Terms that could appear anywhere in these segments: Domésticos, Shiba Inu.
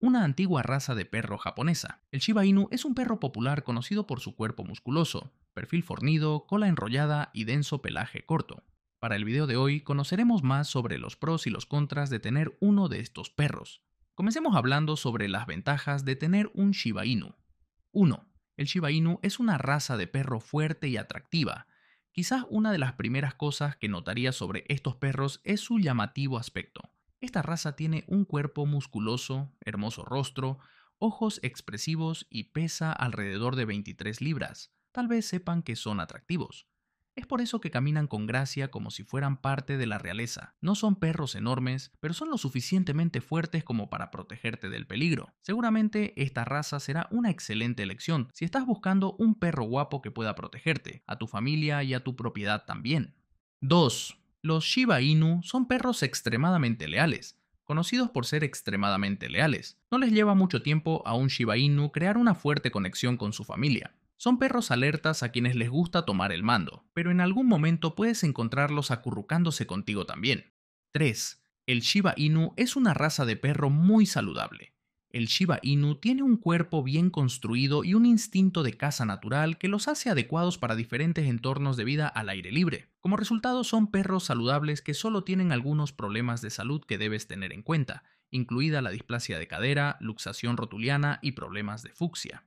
una antigua raza de perro japonesa. El Shiba Inu es un perro popular conocido por su cuerpo musculoso, perfil fornido, cola enrollada y denso pelaje corto. Para el video de hoy conoceremos más sobre los pros y los contras de tener uno de estos perros. Comencemos hablando sobre las ventajas de tener un Shiba Inu. 1. El Shiba Inu es una raza de perro fuerte y atractiva. Quizás una de las primeras cosas que notaría sobre estos perros es su llamativo aspecto. Esta raza tiene un cuerpo musculoso, hermoso rostro, ojos expresivos y pesa alrededor de 23 libras. Tal vez sepan que son atractivos. Es por eso que caminan con gracia como si fueran parte de la realeza. No son perros enormes, pero son lo suficientemente fuertes como para protegerte del peligro. Seguramente esta raza será una excelente elección si estás buscando un perro guapo que pueda protegerte, a tu familia y a tu propiedad también. 2. Los Shiba Inu son perros extremadamente leales, conocidos por ser extremadamente leales. No les lleva mucho tiempo a un Shiba Inu crear una fuerte conexión con su familia. Son perros alertas a quienes les gusta tomar el mando, pero en algún momento puedes encontrarlos acurrucándose contigo también. 3. El Shiba Inu es una raza de perro muy saludable. El Shiba Inu tiene un cuerpo bien construido y un instinto de caza natural que los hace adecuados para diferentes entornos de vida al aire libre. Como resultado, son perros saludables que solo tienen algunos problemas de salud que debes tener en cuenta, incluida la displasia de cadera, luxación rotuliana y problemas de fucsia.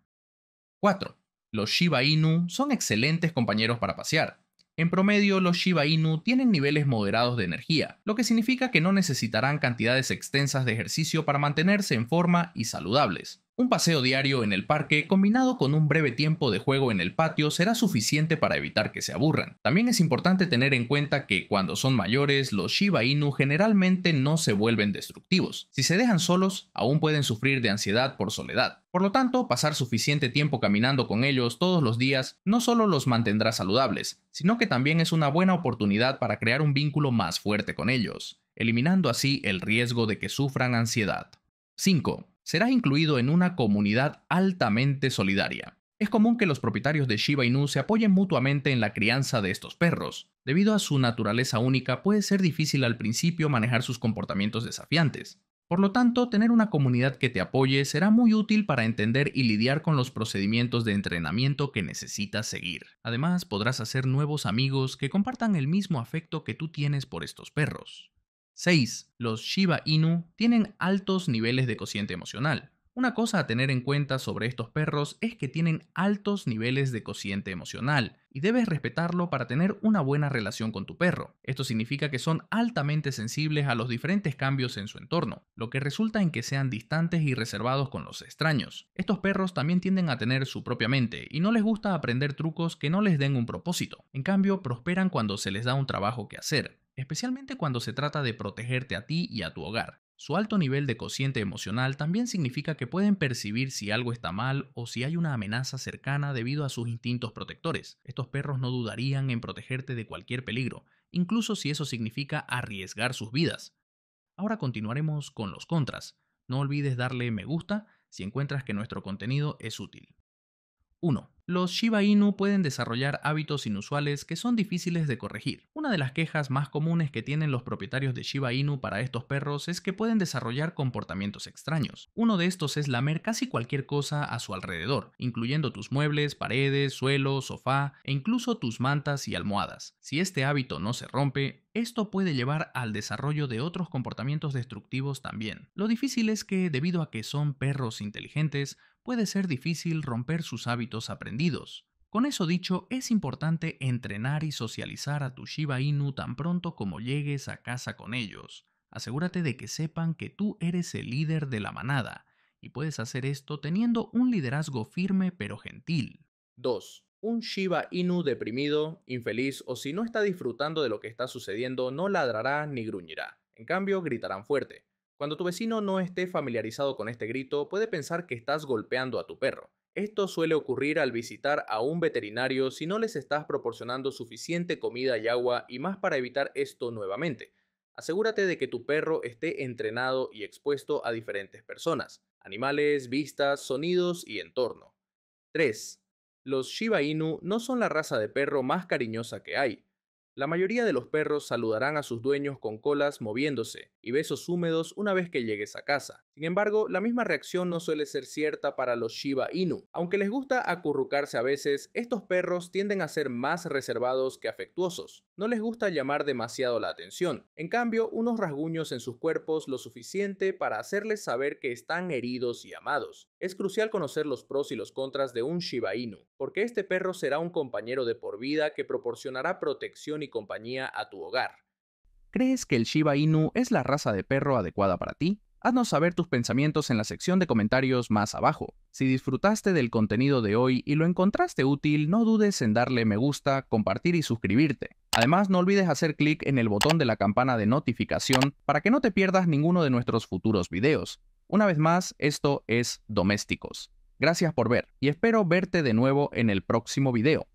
4. Los Shiba Inu son excelentes compañeros para pasear. En promedio, los Shiba Inu tienen niveles moderados de energía, lo que significa que no necesitarán cantidades extensas de ejercicio para mantenerse en forma y saludables. Un paseo diario en el parque combinado con un breve tiempo de juego en el patio será suficiente para evitar que se aburran. También es importante tener en cuenta que cuando son mayores, los Shiba Inu generalmente no se vuelven destructivos. Si se dejan solos, aún pueden sufrir de ansiedad por soledad. Por lo tanto, pasar suficiente tiempo caminando con ellos todos los días no solo los mantendrá saludables, sino que también es una buena oportunidad para crear un vínculo más fuerte con ellos, eliminando así el riesgo de que sufran ansiedad. 5. Serás incluido en una comunidad altamente solidaria. Es común que los propietarios de Shiba Inu se apoyen mutuamente en la crianza de estos perros. Debido a su naturaleza única, puede ser difícil al principio manejar sus comportamientos desafiantes. Por lo tanto, tener una comunidad que te apoye será muy útil para entender y lidiar con los procedimientos de entrenamiento que necesitas seguir. Además, podrás hacer nuevos amigos que compartan el mismo afecto que tú tienes por estos perros. 6. Los Shiba Inu tienen altos niveles de cociente emocional. Una cosa a tener en cuenta sobre estos perros es que tienen altos niveles de cociente emocional y debes respetarlo para tener una buena relación con tu perro. Esto significa que son altamente sensibles a los diferentes cambios en su entorno, lo que resulta en que sean distantes y reservados con los extraños. Estos perros también tienden a tener su propia mente y no les gusta aprender trucos que no les den un propósito. En cambio, prosperan cuando se les da un trabajo que hacer, especialmente cuando se trata de protegerte a ti y a tu hogar. Su alto nivel de cociente emocional también significa que pueden percibir si algo está mal o si hay una amenaza cercana debido a sus instintos protectores. Estos perros no dudarían en protegerte de cualquier peligro, incluso si eso significa arriesgar sus vidas. Ahora continuaremos con los contras. No olvides darle me gusta si encuentras que nuestro contenido es útil. 1. Los Shiba Inu pueden desarrollar hábitos inusuales que son difíciles de corregir. Una de las quejas más comunes que tienen los propietarios de Shiba Inu para estos perros es que pueden desarrollar comportamientos extraños. Uno de estos es lamer casi cualquier cosa a su alrededor, incluyendo tus muebles, paredes, suelo, sofá e incluso tus mantas y almohadas. Si este hábito no se rompe, esto puede llevar al desarrollo de otros comportamientos destructivos también. Lo difícil es que, debido a que son perros inteligentes, puede ser difícil romper sus hábitos aprendidos. Con eso dicho, es importante entrenar y socializar a tu Shiba Inu tan pronto como llegues a casa con ellos. Asegúrate de que sepan que tú eres el líder de la manada, y puedes hacer esto teniendo un liderazgo firme pero gentil. 2. Un Shiba Inu deprimido, infeliz o si no está disfrutando de lo que está sucediendo, no ladrará ni gruñirá. En cambio, gritarán fuerte. Cuando tu vecino no esté familiarizado con este grito, puede pensar que estás golpeando a tu perro. Esto suele ocurrir al visitar a un veterinario si no les estás proporcionando suficiente comida y agua y más para evitar esto nuevamente. Asegúrate de que tu perro esté entrenado y expuesto a diferentes personas, animales, vistas, sonidos y entorno. 3. Los Shiba Inu no son la raza de perro más cariñosa que hay. La mayoría de los perros saludarán a sus dueños con colas moviéndose y besos húmedos una vez que llegues a casa. Sin embargo, la misma reacción no suele ser cierta para los Shiba Inu. Aunque les gusta acurrucarse a veces, estos perros tienden a ser más reservados que afectuosos. No les gusta llamar demasiado la atención. En cambio, unos rasguños en sus cuerpos lo suficiente para hacerles saber que están heridos y amados. Es crucial conocer los pros y los contras de un Shiba Inu, porque este perro será un compañero de por vida que proporcionará protección y compañía a tu hogar. ¿Crees que el Shiba Inu es la raza de perro adecuada para ti? Haznos saber tus pensamientos en la sección de comentarios más abajo. Si disfrutaste del contenido de hoy y lo encontraste útil, no dudes en darle me gusta, compartir y suscribirte. Además, no olvides hacer clic en el botón de la campana de notificación para que no te pierdas ninguno de nuestros futuros videos. Una vez más, esto es Domésticos. Gracias por ver y espero verte de nuevo en el próximo video.